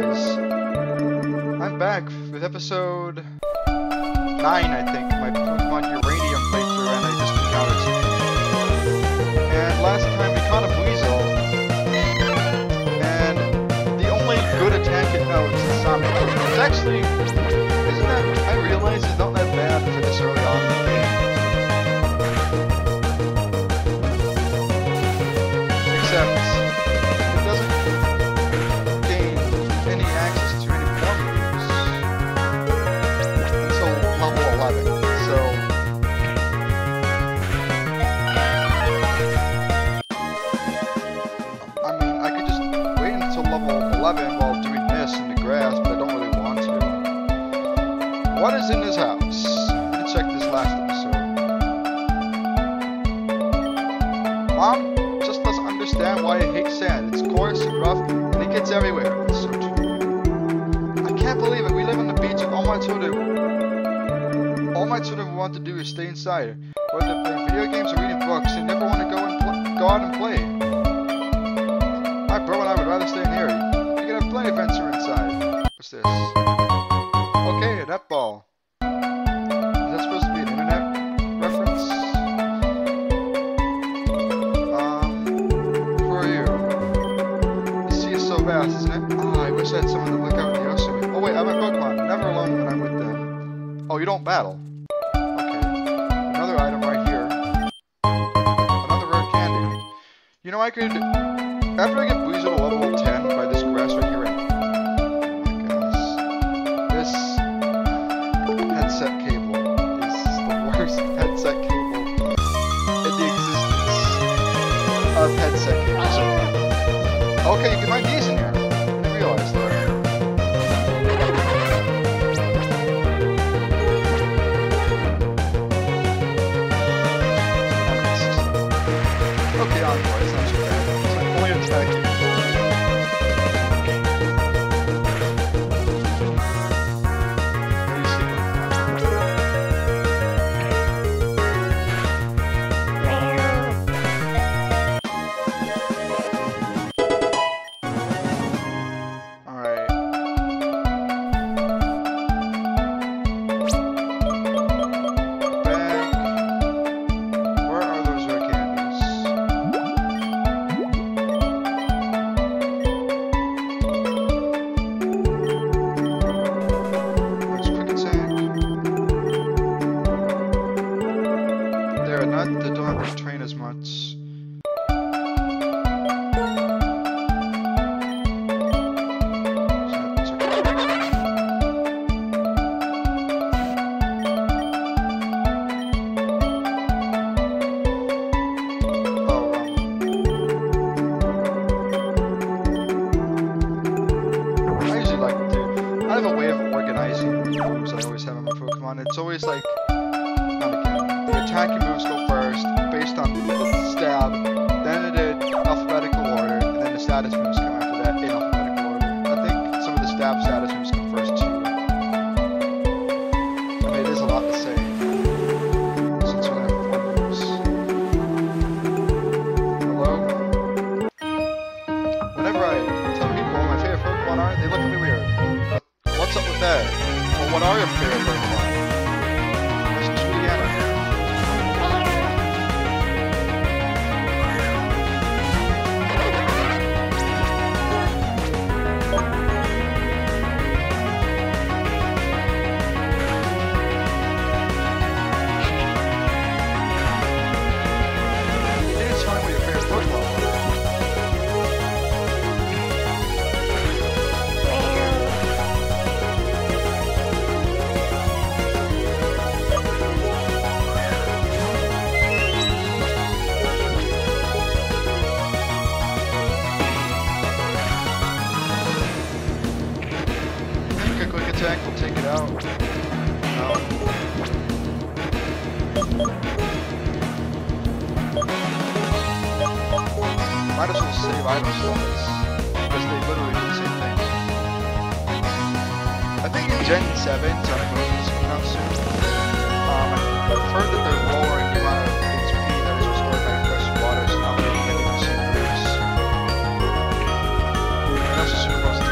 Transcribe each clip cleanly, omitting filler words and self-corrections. guys. I'm back with episode 9, I think, my Pokemon Uranium playthrough, and I just encountered it. And last time we caught a Buizel, and the only good attack it knows is Sonic. It's actually, isn't that, I realize it's not that bad for this early on. In his house. Let's check this last episode. Mom just doesn't understand why it hates sand. It's coarse and rough, and it gets everywhere. It's so true. I can't believe it. We live on the beach, and all my children want to do is stay inside, whether they're playing video games or reading books. They never want to go out and play. My bro and I would rather stay in here. We could have plenty of adventure inside. What's this? Okay, that ball. Said someone to look out the ocean. Oh wait, I'm a Pokemon. Never alone when I'm with them. Oh, you don't battle. Okay. Another item right here. Another rare candy. You know, I could... After I get Buizel to level 10 by this grass right here... Oh my gosh. This headset cable is the worst headset cable in the existence of headset cables. Okay, you can find these in here. Super Bowl still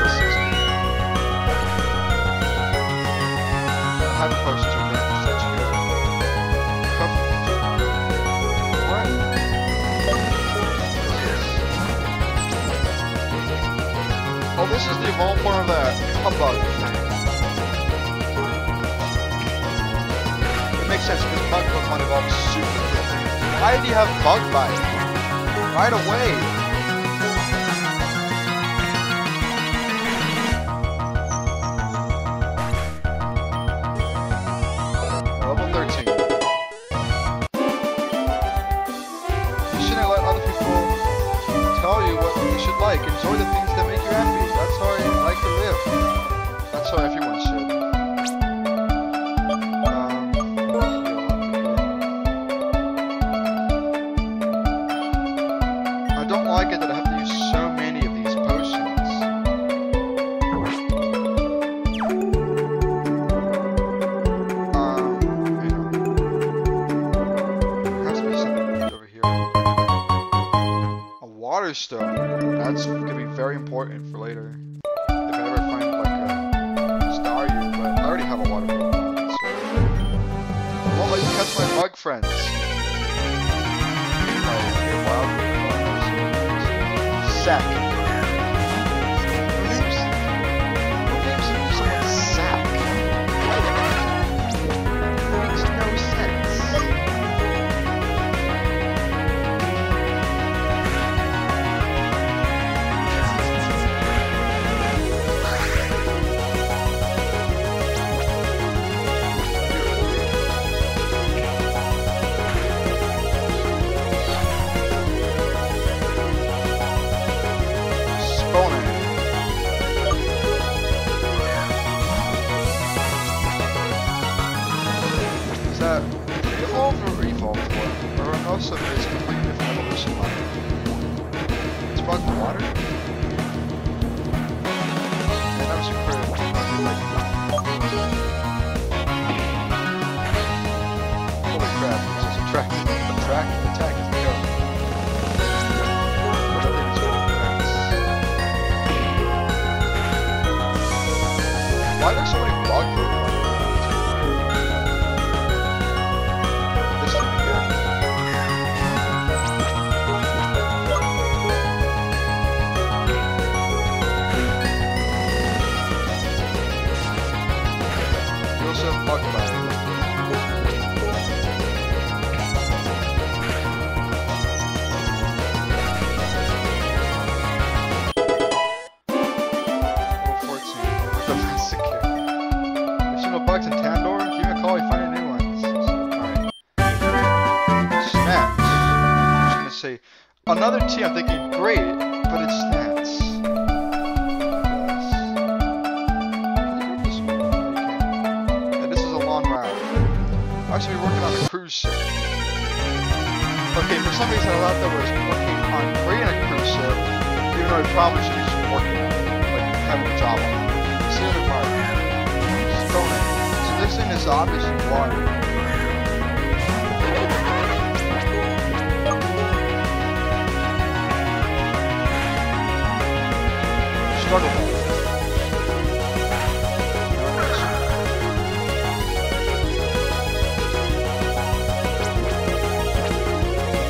60. all four of that. Humbug. It makes sense because bug Pokemon evolve super quickly. Why do you have bug bite? Right away. Enjoy the things that make you happy. That's how I like to live. That's how everyone should. I don't like it that I have to use so many of these potions. There has to be something over here. A water stone. That's gonna be very important for later. If I ever find like a Staryu, but I already have a water Pokemon, so I won't let you catch my bug friends. Sap. Oops. What names do someone sap? It makes no sense. Also, it's a completely different evolution line. It's bug water. And that was incredible. Holy crap, this is attractive. Attractive attack is the go. Why there's so many bug groups? Another T, I'm thinking great, but it's stats. Yes. And this is a long route. I should be working on a cruise ship. Okay, for some reason I thought that was working on creating a cruise ship, even though I probably should be just working like having a job on it. It's the other part. Stoning. So this thing is obviously water. Struggle ball.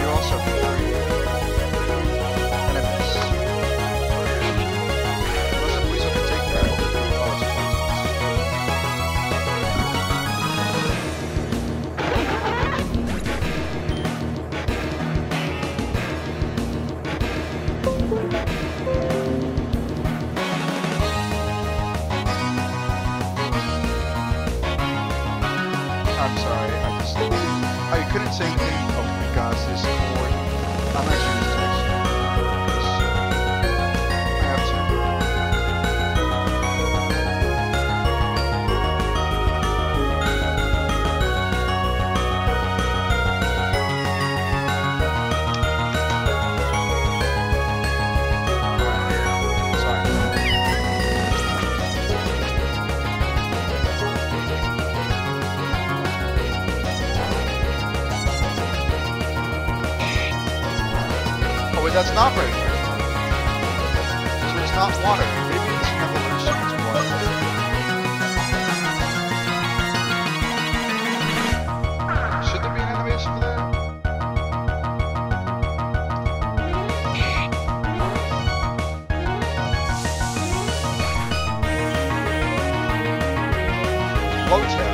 You're also enemies. Unless the police can take that. I couldn't say anything. Oh my gosh, this is boring. I'm actually just texting. I have to. That's not very good. So it's not water. Maybe it's an evolution. It's water. Should there be an animation for that? Motown.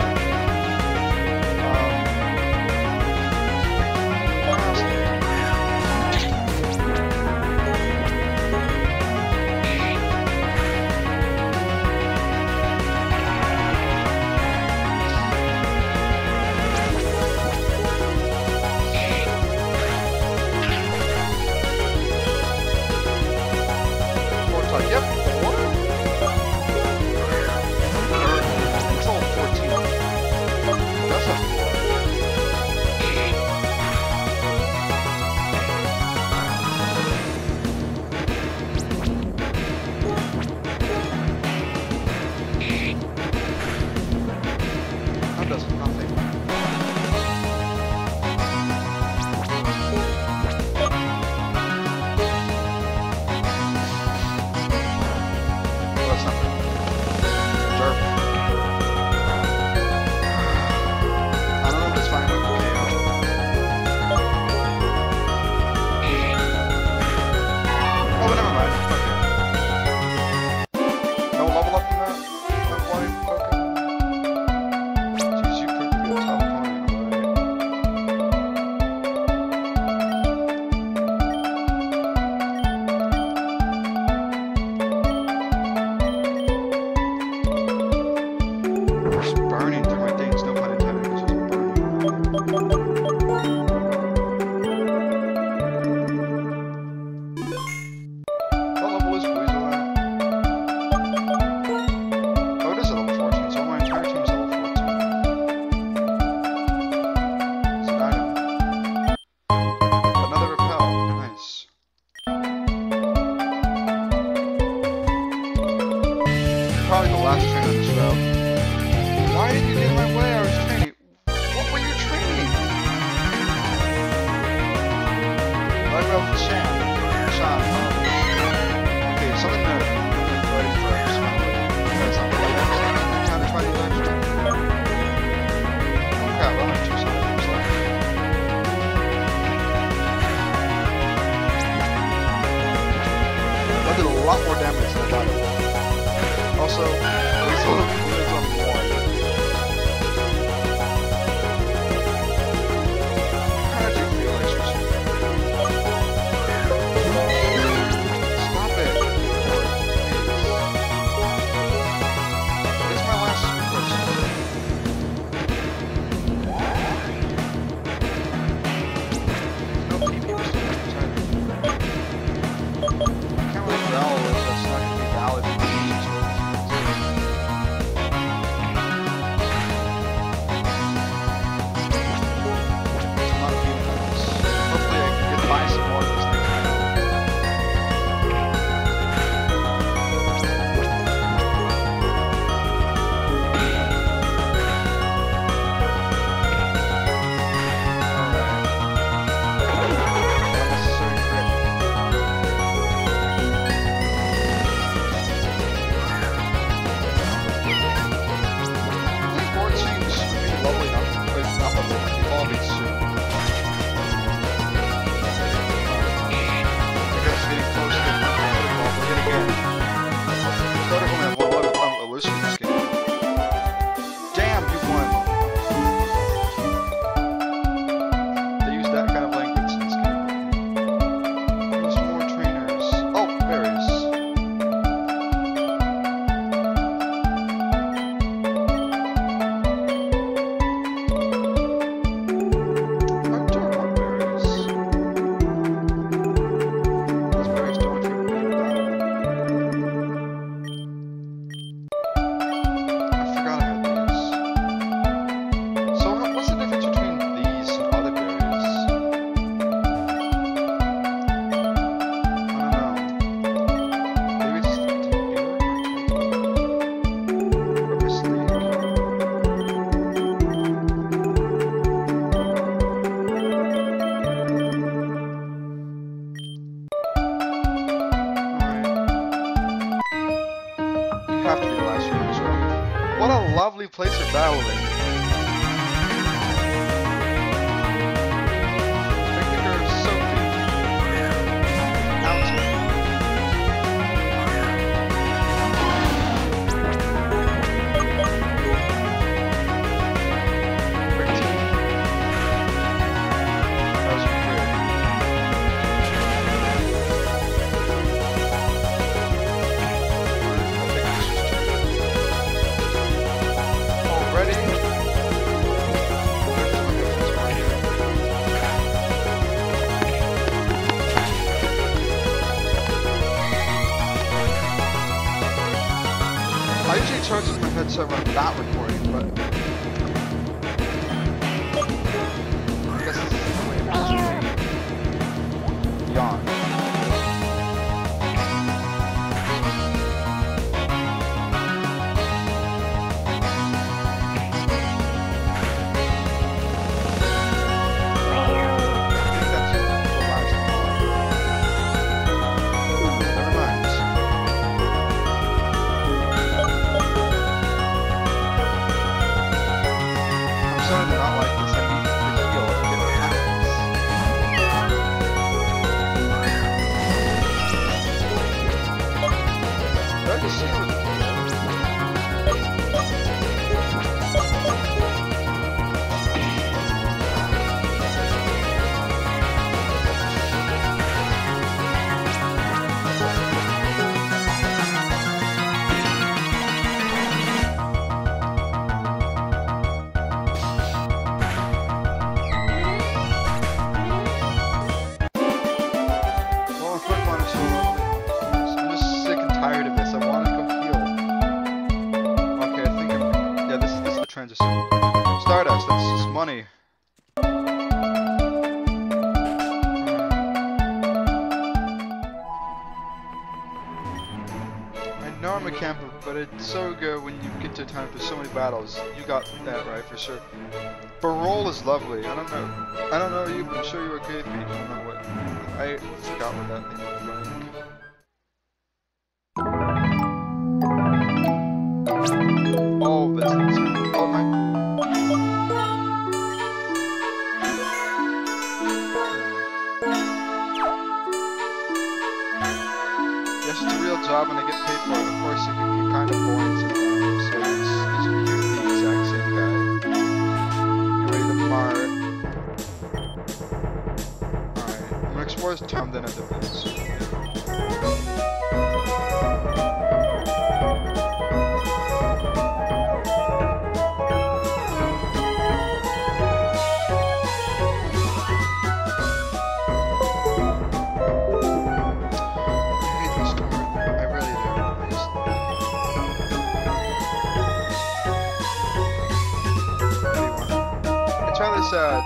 I usually try to my headset around that recording, but I guess this is the way it actually yawn. So good when you get to time for so many battles. You got that right for sure. Barol is lovely. I don't know you, but I'm sure you agree with me. I don't know what. I forgot what that thing was like.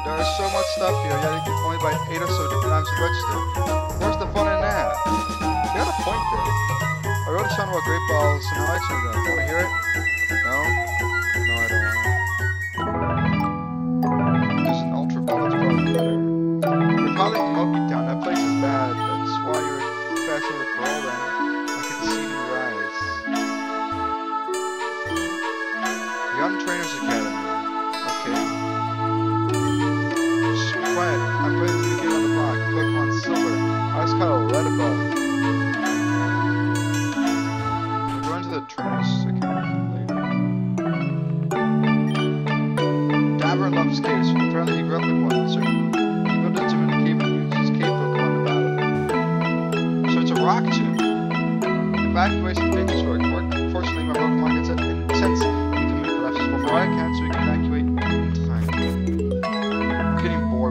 There is so much stuff here, yet you can only buy 8 or so different items to register. Where's the fun in that? You got a point there. I wrote a song about great balls and I actually done. Want to hear it? No? No, I don't want to. There's an ultra ball that's probably better. You're probably in Monkey Town. That place is bad. That's why you're faster with ball than I can see you rise. Young Trainers Academy. Okay. I played the new game on the block, Pokemon Silver. I just caught a lead above. We're going to the Trainers Academy later. Dabra loves caves, but apparently he grew up in one, so he built a gym in a cave and used his cave Pokemon to battle. So it's a rock gym. Evacuation is dangerous for a quirk. Unfortunately, my Pokemon gets intense and can left before I can, so he can evacuate.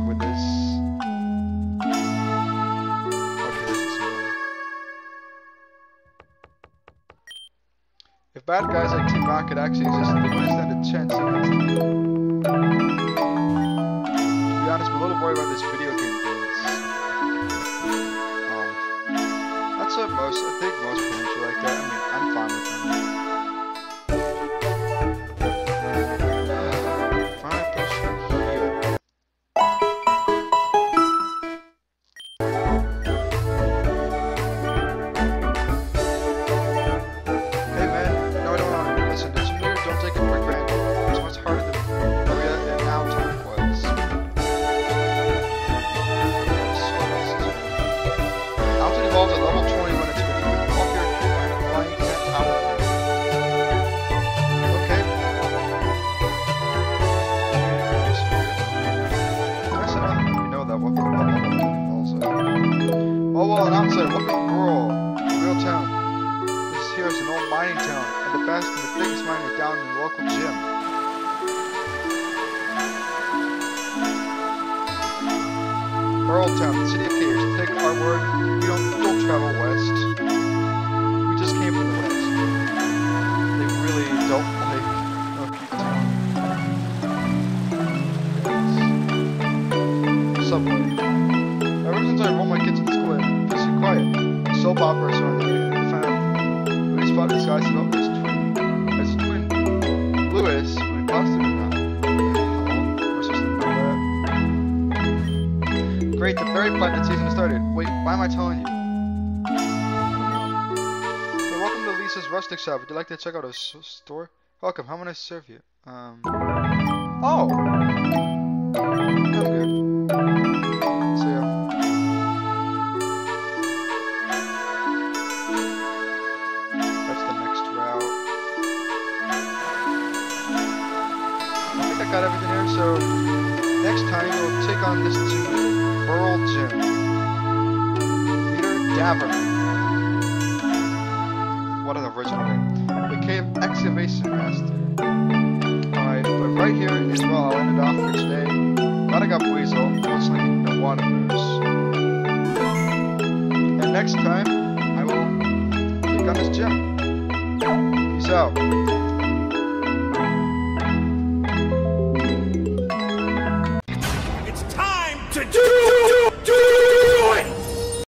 With this. If bad guys like Team Rocket actually existed, they wouldn't stand a chance against me. To be honest, I'm a little worried about this video game thing. That's what most, I think most parents are like that. I mean, I'm fine with them. They really exhausted from that. Great, the third fight that season started. Wait, why am I telling you? Hey, welcome to Lisa's Rustic Shop. Would you like to check out our store? Welcome, how can I serve you? Oh! That's good. So yeah. Got everything here, so next time we'll take on this team, Burl Jim, Peter Davern. What an original name. The Cave Excavation Master. Alright, but right here is where I'll end it off for today. Glad I got Weasel, unfortunately, no water nurse. And next time, I will take on this gym. Peace out.